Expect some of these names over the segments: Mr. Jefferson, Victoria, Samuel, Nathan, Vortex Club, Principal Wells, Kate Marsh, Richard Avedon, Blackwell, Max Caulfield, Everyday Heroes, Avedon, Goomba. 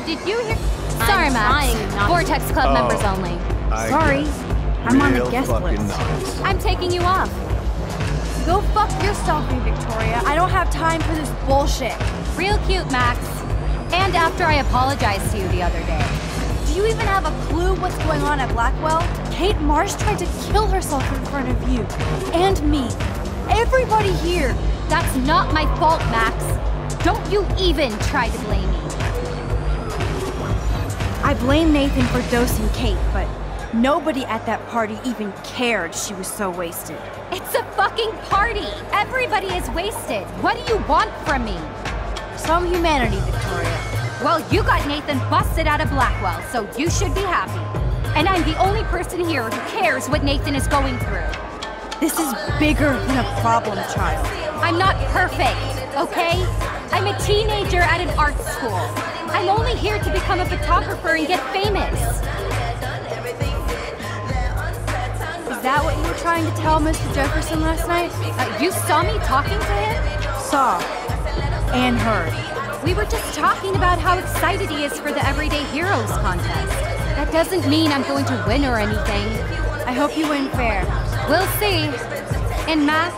Did you hear? Sorry, Max. Vortex Club members only. Sorry. I'm on the guest list. Nice. I'm taking you off. Go fuck yourself, Victoria. I don't have time for this bullshit. Real cute, Max. And after I apologized to you the other day. Do you even have a clue what's going on at Blackwell? Kate Marsh tried to kill herself in front of you. And me. Everybody here. That's not my fault, Max. Don't you even try to blame me. I blame Nathan for dosing Kate, but nobody at that party even cared she was so wasted. It's a fucking party! Everybody is wasted! What do you want from me? Some humanity, Victoria. Well, you got Nathan busted out of Blackwell, so you should be happy. And I'm the only person here who cares what Nathan is going through. This is bigger than a problem, child. I'm not perfect, okay? I'm a teenager at an art school. I'm only here to become a photographer and get famous. Is that what you were trying to tell Mr. Jefferson last night? You saw me talking to him? Saw. And heard. We were just talking about how excited he is for the Everyday Heroes contest. That doesn't mean I'm going to win or anything. I hope you win fair. We'll see. And Max,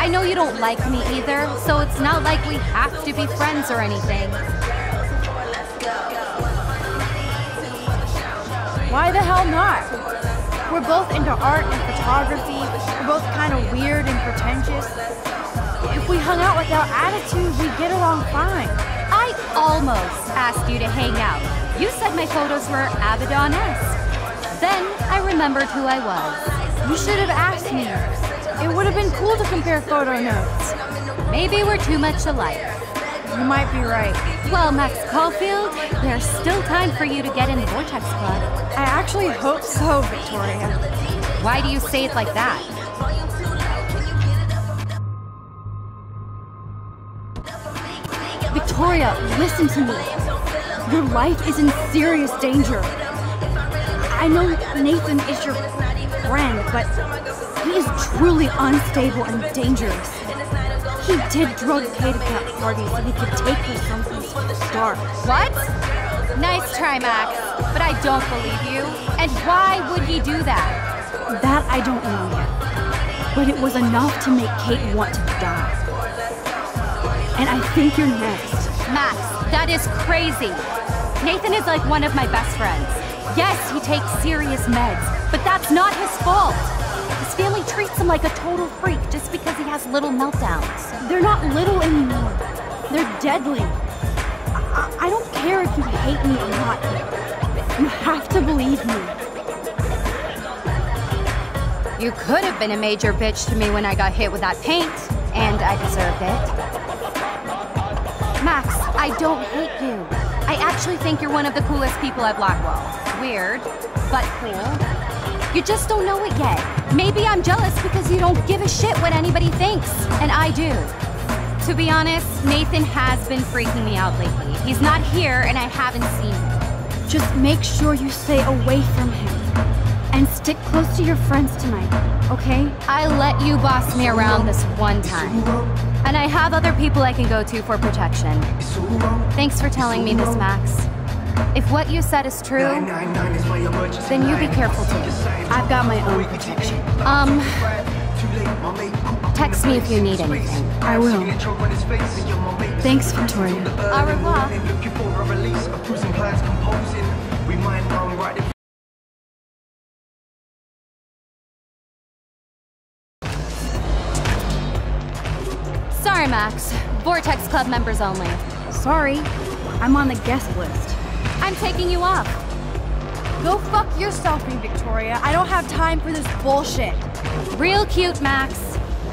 I know you don't like me either, so it's not like we have to be friends or anything. Why the hell not? We're both into art and photography. We're both kind of weird and pretentious. If we hung out without attitude, we'd get along fine. I almost asked you to hang out. You said my photos were Avedon-esque. Then I remembered who I was. You should have asked me. It would have been cool to compare photo notes. Maybe we're too much alike. You might be right. Well, Max Caulfield, there's still time for you to get in the Vortex Club. I actually hope so, Victoria. Why do you say it like that? Victoria, listen to me. Your life is in serious danger. I know Nathan is your friend, but he is truly unstable and dangerous. He did drug Kate at that party so he could take her someplace dark. What? Nice try, Max. But I don't believe you. And why would he do that? That I don't know yet. But it was enough to make Kate want to die. And I think you're next. Max, that is crazy. Nathan is like one of my best friends. Yes, he takes serious meds, but that's not his fault. His family treats him like a total freak just because he has little meltdowns. They're not little anymore. They're deadly. I don't care if you hate me or not. You have to believe me. You could have been a major bitch to me when I got hit with that paint, and I deserved it. Max, I don't hate you. I actually think you're one of the coolest people at Blackwell. Weird, but cool. You just don't know it yet. Maybe I'm jealous because you don't give a shit what anybody thinks, and I do. To be honest, Nathan has been freaking me out lately. He's not here, and I haven't seen him. Just make sure you stay away from him, and stick close to your friends tonight, okay? I let you boss me around this one time, and I have other people I can go to for protection. Thanks for telling me this, Max. If what you said is true, then you be careful too. I've got my own protection. Text me if you need anything. I will. Thanks, Victoria. Au revoir. Sorry, Max. Vortex Club members only. Sorry. I'm on the guest list. I'm taking you off. Go fuck yourself, Victoria. I don't have time for this bullshit. Real cute, Max.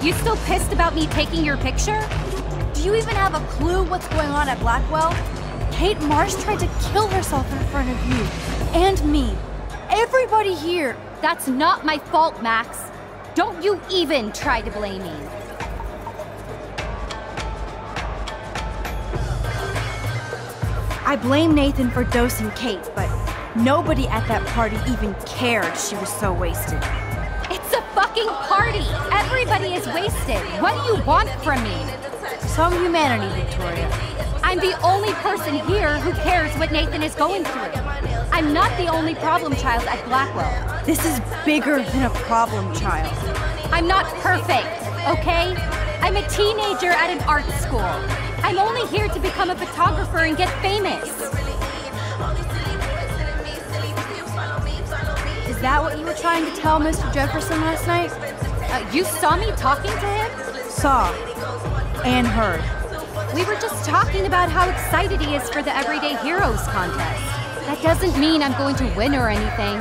You still pissed about me taking your picture? Do you even have a clue what's going on at Blackwell? Kate Marsh tried to kill herself in front of you. And me. Everybody here. That's not my fault, Max. Don't you even try to blame me. I blame Nathan for dosing Kate, but nobody at that party even cared she was so wasted. It's a fucking party! Everybody is wasted! What do you want from me? Some humanity, Victoria. I'm the only person here who cares what Nathan is going through. I'm not the only problem child at Blackwell. This is bigger than a problem child. I'm not perfect, okay? I'm a teenager at an art school. I'm only here to become a photographer and get famous. Is that what you were trying to tell Mr. Jefferson last night? You saw me talking to him? Saw and heard. We were just talking about how excited he is for the Everyday Heroes contest. That doesn't mean I'm going to win or anything.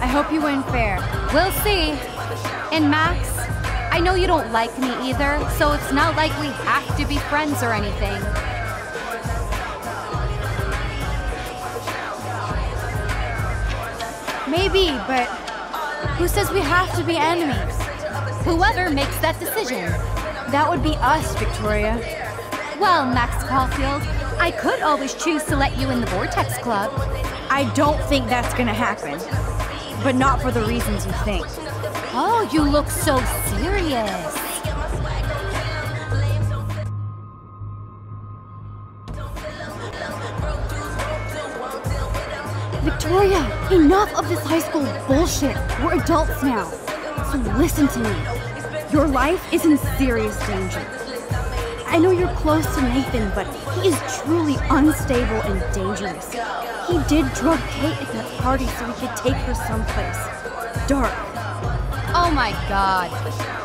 I hope you win fair. We'll see. And Max, I know you don't like me either, so it's not like we have to be friends or anything. Maybe, but who says we have to be enemies? Whoever makes that decision. That would be us, Victoria. Well, Max Caulfield, I could always choose to let you in the Vortex Club. I don't think that's gonna happen, but not for the reasons you think. Oh, you look so serious. Victoria, enough of this high school bullshit. We're adults now, so listen to me. Your life is in serious danger. I know you're close to Nathan, but he is truly unstable and dangerous. He did drug Kate at that party so he could take her someplace dark. Oh my god.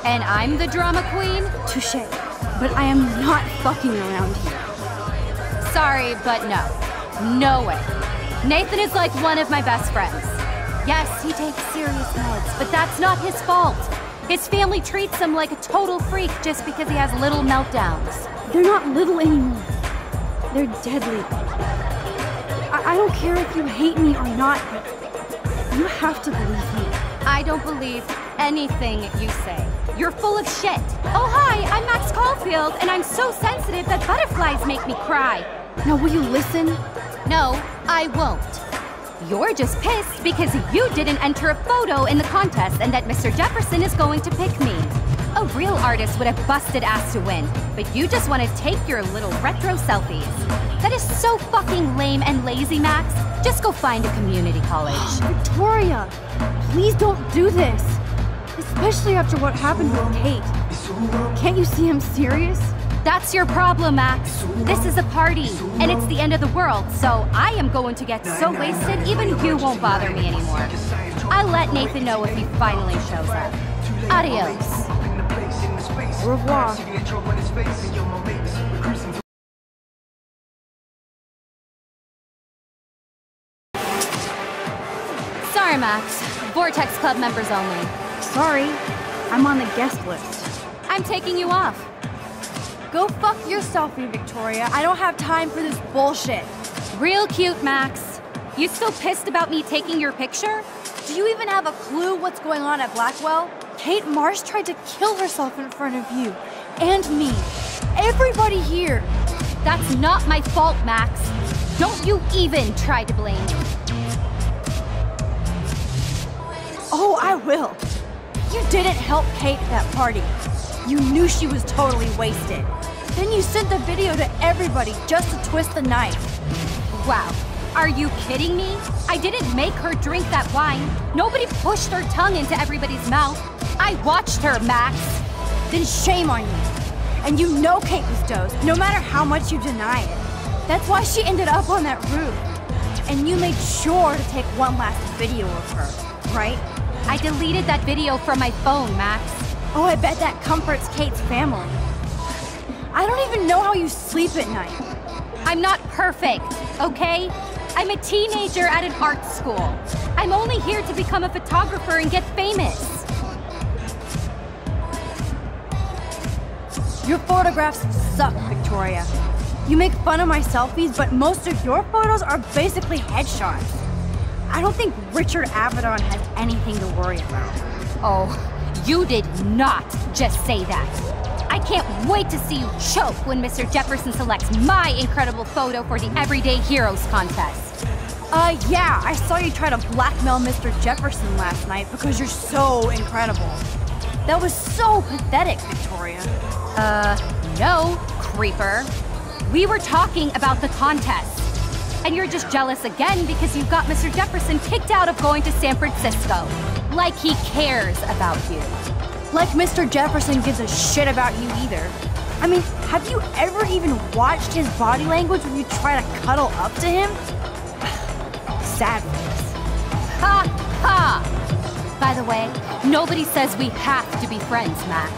And I'm the drama queen? Touché. But I am not fucking around here. Sorry, but no. No way. Nathan is like one of my best friends. Yes, he takes serious meds, but that's not his fault. His family treats him like a total freak just because he has little meltdowns. They're not little anymore. They're deadly. I don't care if you hate me or not, but you have to believe me. I don't believe anything you say. You're full of shit. Oh, hi, I'm Max Caulfield, and I'm so sensitive that butterflies make me cry. Now, will you listen? No, I won't. You're just pissed because you didn't enter a photo in the contest and that Mr. Jefferson is going to pick me. A real artist would have busted ass to win, but you just want to take your little retro selfies. That is so fucking lame and lazy, Max. Just go find a community college. Victoria, please don't do this. Especially after what happened with Kate. Can't you see I'm serious? That's your problem, Max. This is a party, and it's the end of the world, so I am going to get so wasted, even you won't bother me anymore. I'll let Nathan know if he finally shows up. Adios. Au revoir. Sorry, Max. Vortex Club members only. Sorry. I'm on the guest list. I'm taking you off. Go fuck yourself, Victoria. I don't have time for this bullshit. Real cute, Max. You still pissed about me taking your picture? Do you even have a clue what's going on at Blackwell? Kate Marsh tried to kill herself in front of you. And me. Everybody here. That's not my fault, Max. Don't you even try to blame me. Oh, I will. You didn't help Kate at that party. You knew she was totally wasted. Then you sent the video to everybody just to twist the knife. Wow, are you kidding me? I didn't make her drink that wine. Nobody pushed her tongue into everybody's mouth. I watched her, Max. Then shame on you. And you know Kate was dosed, no matter how much you deny it. That's why she ended up on that roof. And you made sure to take one last video of her, right? I deleted that video from my phone, Max. Oh, I bet that comforts Kate's family. I don't even know how you sleep at night. I'm not perfect, okay? I'm a teenager at an art school. I'm only here to become a photographer and get famous. Your photographs suck, Victoria. You make fun of my selfies, but most of your photos are basically headshots. I don't think Richard Avedon has anything to worry about. Oh, you did not just say that. I can't wait to see you choke when Mr. Jefferson selects my incredible photo for the Everyday Heroes contest. Yeah, I saw you try to blackmail Mr. Jefferson last night because you're so incredible. That was so pathetic, Victoria. No, creeper. We were talking about the contest. And you're just jealous again because you've got Mr. Jefferson kicked out of going to San Francisco. Like he cares about you. Like Mr. Jefferson gives a shit about you either. I mean, have you ever even watched his body language when you try to cuddle up to him? Sadness. Ha ha! By the way, nobody says we have to be friends, Max.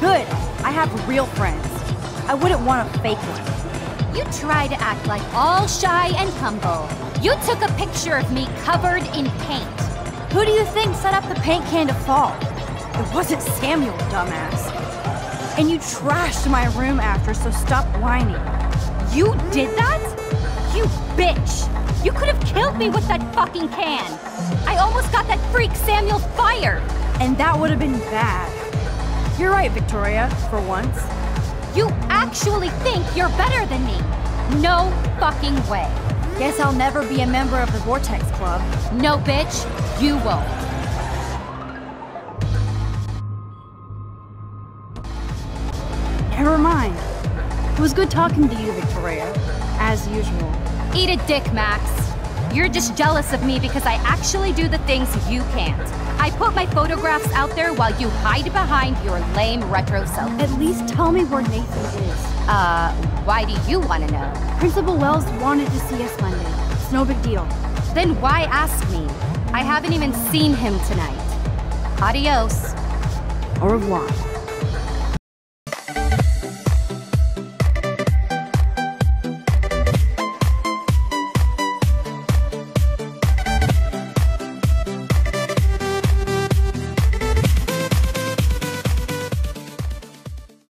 Good. I have real friends. I wouldn't want a fake one. You try to act like all shy and humble. You took a picture of me covered in paint. Who do you think set up the paint can to fall? It wasn't Samuel, dumbass. And you trashed my room after, so stop whining. You did that? You bitch! You could have killed me with that fucking can! I almost got that freak Samuel fired! And that would have been bad. You're right, Victoria, for once. You actually think you're better than me? No fucking way. Guess I'll never be a member of the Vortex Club. No, bitch, you won't. Never mind. It was good talking to you, Victoria, as usual. Eat a dick, Max. You're just jealous of me because I actually do the things you can't. I put my photographs out there while you hide behind your lame retro self. At least tell me where Nathan is. Why do you want to know? Principal Wells wanted to see us Monday. It's no big deal. Then why ask me? I haven't even seen him tonight. Adios. Au revoir.